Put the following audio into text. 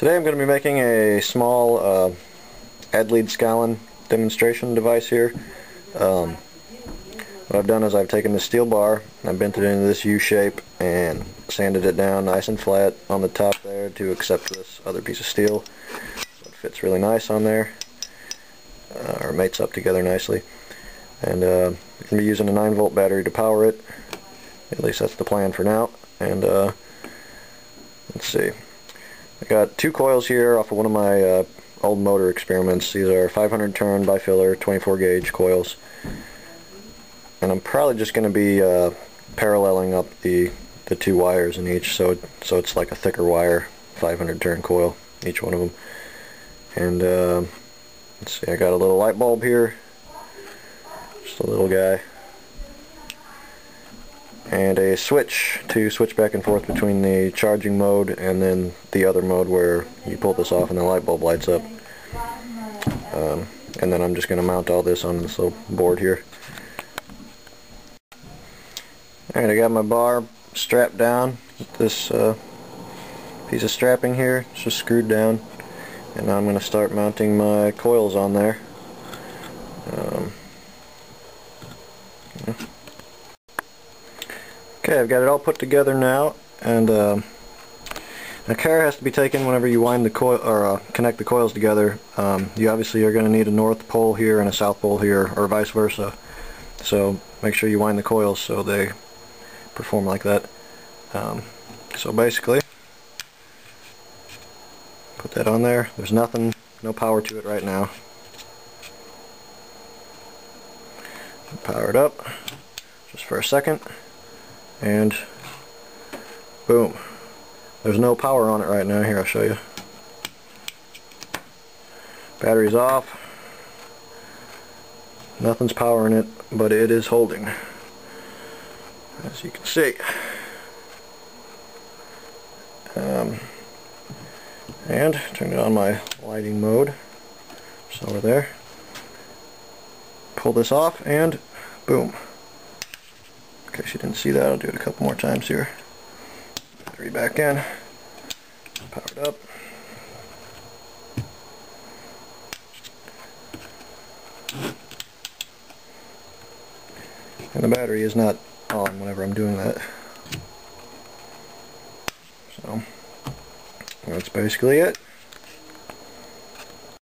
Today I'm going to be making a small Ed Leedskalnin demonstration device here. What I've done is I've taken this steel bar, I've bent it into this U shape and sanded it down nice and flat on the top there to accept this other piece of steel. So it fits really nice on there, or mates up together nicely. And I'm going to be using a 9-volt battery to power it. At least that's the plan for now. And let's see. I got two coils here off of one of my old motor experiments. These are 500 turn bifiller 24 gauge coils, and I'm probably just going to be paralleling up the two wires in each, so it's like a thicker wire 500 turn coil each one of them. And let's see, I got a little light bulb here, just a little guy, and a switch to switch back and forth between the charging mode and then the other mode where you pull this off and the light bulb lights up. And then I'm just going to mount all this on this little board here. Alright, I got my bar strapped down with this piece of strapping here. It's just screwed down, and now I'm going to start mounting my coils on there. Okay, I've got it all put together now, and care has to be taken whenever you wind the coil or connect the coils together. You obviously are going to need a north pole here and a south pole here, or vice versa. So make sure you wind the coils so they perform like that. So basically, put that on there. There's nothing, no power to it right now. Power it up just for a second. And boom, there's no power on it right now. Here, I'll show you. Battery's off, nothing's powering it, but it is holding, as you can see. And turn it on my lighting mode, just over there. Pull this off and boom. In case you didn't see that, I'll do it a couple more times here. Battery back in, powered up. And the battery is not on whenever I'm doing that. So that's basically it.